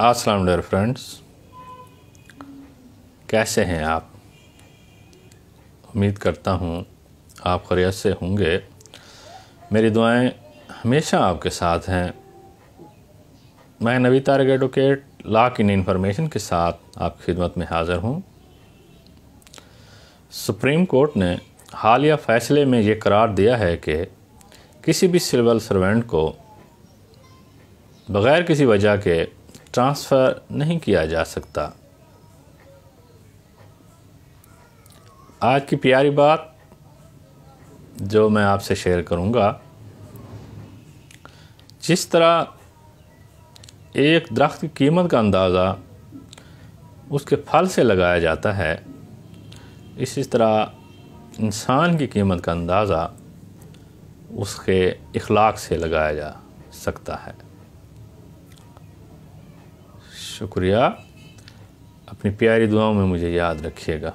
अस्सलाम वालेकुम dear friends, कैसे हैं आप? उम्मीद करता हूँ आप खैरियत से होंगे। मेरी दुआएं हमेशा आपके साथ हैं। मैं नवीद सत्तार एडवोकेट लॉ की नई इन्फॉर्मेशन के साथ आपकी खिदमत में हाज़िर हूँ। सुप्रीम कोर्ट ने हालिया फ़ैसले में ये करार दिया है कि किसी भी सिविल सर्वेंट को बग़ैर किसी वजह के ट्रांसफ़र नहीं किया जा सकता। आज की प्यारी बात जो मैं आपसे शेयर करूंगा, जिस तरह एक दरख्त की कीमत का अंदाज़ा उसके फल से लगाया जाता है, इसी तरह इंसान की कीमत का अंदाज़ा उसके इखलाक से लगाया जा सकता है। शुक्रिया, अपनी प्यारी दुआओं में मुझे याद रखिएगा।